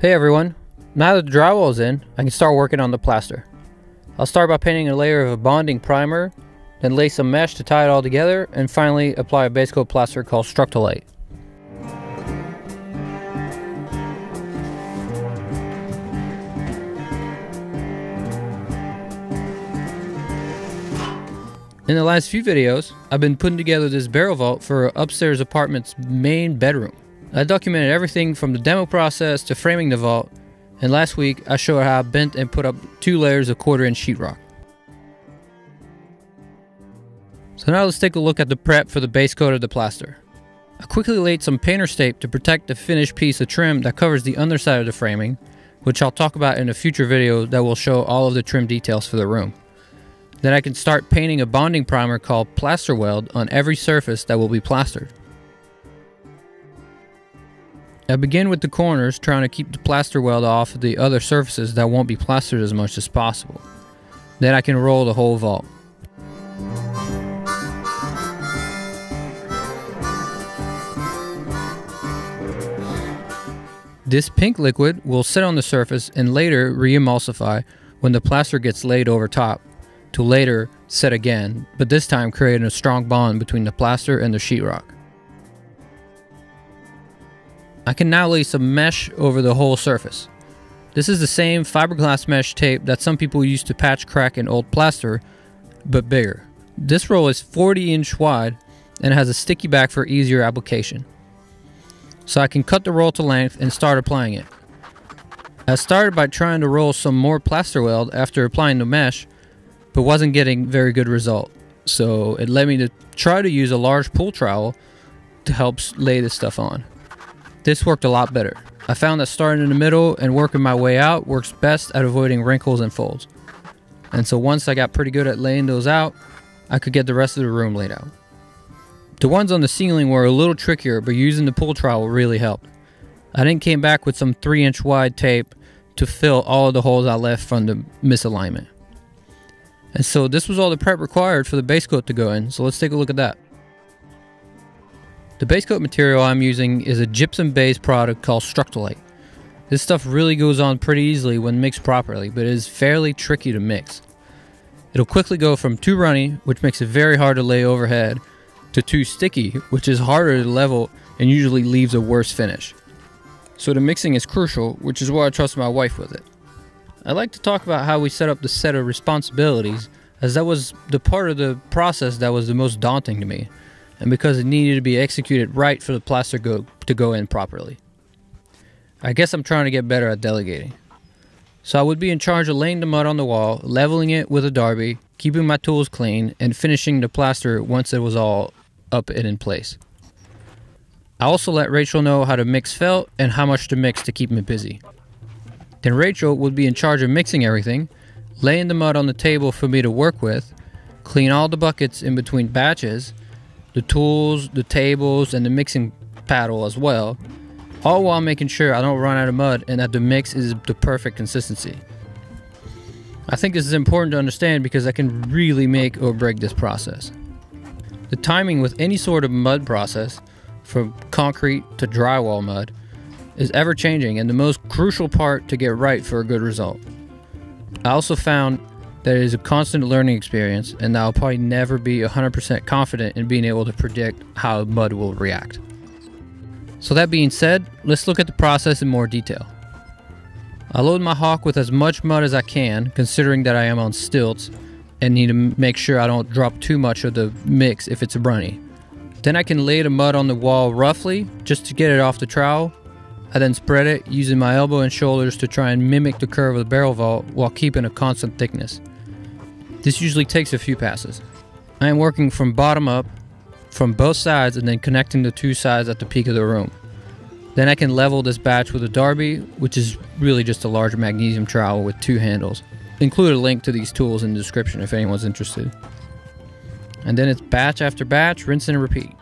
Hey everyone, now that the drywall's in, I can start working on the plaster. I'll start by painting a layer of a bonding primer, then lay some mesh to tie it all together, and finally apply a base coat plaster called Structolite. In the last few videos, I've been putting together this barrel vault for an upstairs apartment's main bedroom. I documented everything from the demo process to framing the vault, and last week I showed how I bent and put up 2 layers of 1/4" sheetrock. So now let's take a look at the prep for the base coat of the plaster. I quickly laid some painter's tape to protect the finished piece of trim that covers the underside of the framing, which I'll talk about in a future video that will show all of the trim details for the room. Then I can start painting a bonding primer called Plaster Weld on every surface that will be plastered. I begin with the corners, trying to keep the plaster weld off the other surfaces that won't be plastered as much as possible. Then I can roll the whole vault. This pink liquid will sit on the surface and later re-emulsify when the plaster gets laid over top, to later set again, but this time creating a strong bond between the plaster and the sheetrock. I can now lay some mesh over the whole surface. This is the same fiberglass mesh tape that some people use to patch crack in old plaster, but bigger. This roll is 40" wide and has a sticky back for easier application. So I can cut the roll to length and start applying it. I started by trying to roll some more plaster weld after applying the mesh, but wasn't getting very good result. So it led me to try to use a large pool trowel to help lay this stuff on. This worked a lot better. I found that starting in the middle and working my way out works best at avoiding wrinkles and folds. And so once I got pretty good at laying those out, I could get the rest of the room laid out. The ones on the ceiling were a little trickier, but using the pool trowel really helped. I then came back with some 3" wide tape to fill all of the holes I left from the misalignment. And so this was all the prep required for the base coat to go in, so let's take a look at that. The base coat material I'm using is a gypsum based product called Structolite. This stuff really goes on pretty easily when mixed properly, but it is fairly tricky to mix. It'll quickly go from too runny, which makes it very hard to lay overhead, to too sticky, which is harder to level and usually leaves a worse finish. So the mixing is crucial, which is why I trust my wife with it. I'd like to talk about how we set up the set of responsibilities, as that was the part of the process that was the most daunting to me, and because it needed to be executed right for the plaster to go in properly. I guess I'm trying to get better at delegating. So I would be in charge of laying the mud on the wall, leveling it with a Darby, keeping my tools clean, and finishing the plaster once it was all up and in place. I also let Rachel know how to mix felt and how much to mix to keep me busy. Then Rachel would be in charge of mixing everything, laying the mud on the table for me to work with, clean all the buckets in between batches, the tools, the tables, and the mixing paddle as well, all while making sure I don't run out of mud and that the mix is the perfect consistency. I think this is important to understand because I can really make or break this process. The timing with any sort of mud process, from concrete to drywall mud, is ever changing and the most crucial part to get right for a good result. I also found that it is a constant learning experience, and I'll probably never be 100% confident in being able to predict how mud will react. So that being said, let's look at the process in more detail. I load my Hawk with as much mud as I can, considering that I am on stilts and need to make sure I don't drop too much of the mix if it's runny. Then I can lay the mud on the wall roughly, just to get it off the trowel. I then spread it using my elbow and shoulders to try and mimic the curve of the barrel vault while keeping a constant thickness. This usually takes a few passes. I am working from bottom up, from both sides, and then connecting the 2 sides at the peak of the room. Then I can level this batch with a Darby, which is really just a large magnesium trowel with 2 handles. Include a link to these tools in the description if anyone's interested. And then it's batch after batch, rinse and repeat.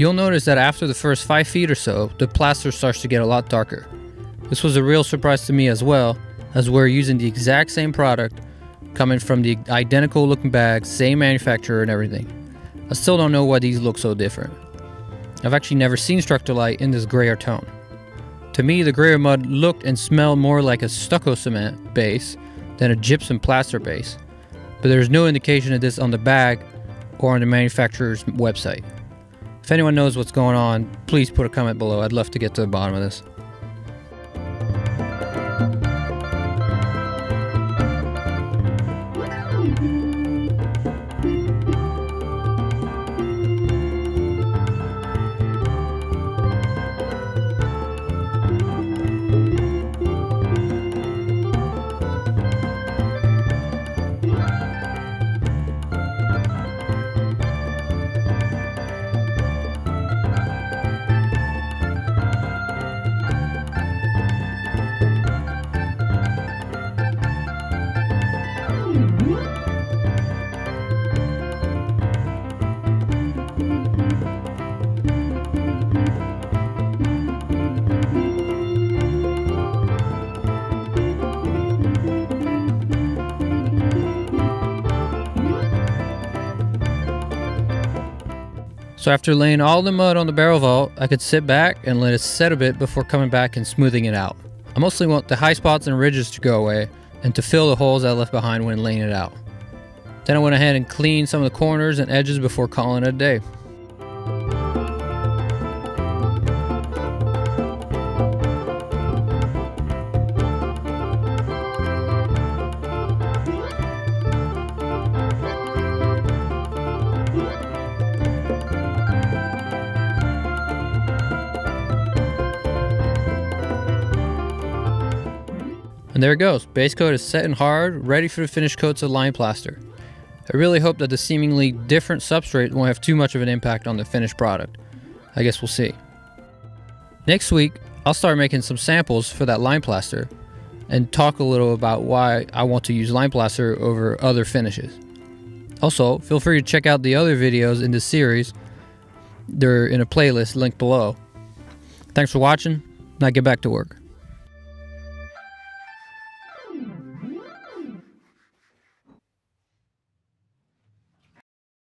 You'll notice that after the first 5 feet or so, the plaster starts to get a lot darker. This was a real surprise to me as well, as we're using the exact same product, coming from the identical looking bags, same manufacturer and everything. I still don't know why these look so different. I've actually never seen Structolite in this grayer tone. To me, the grayer mud looked and smelled more like a stucco cement base than a gypsum plaster base, but there's no indication of this on the bag or on the manufacturer's website. If anyone knows what's going on, please put a comment below. I'd love to get to the bottom of this. So after laying all the mud on the barrel vault, I could sit back and let it set a bit before coming back and smoothing it out. I mostly want the high spots and ridges to go away and to fill the holes I left behind when laying it out. Then I went ahead and cleaned some of the corners and edges before calling it a day. And there it goes, base coat is set and hard, ready for the finished coats of lime plaster. I really hope that the seemingly different substrate won't have too much of an impact on the finished product. I guess we'll see. Next week, I'll start making some samples for that lime plaster and talk a little about why I want to use lime plaster over other finishes. Also, feel free to check out the other videos in this series. They're in a playlist linked below. Thanks for watching, and I get back to work.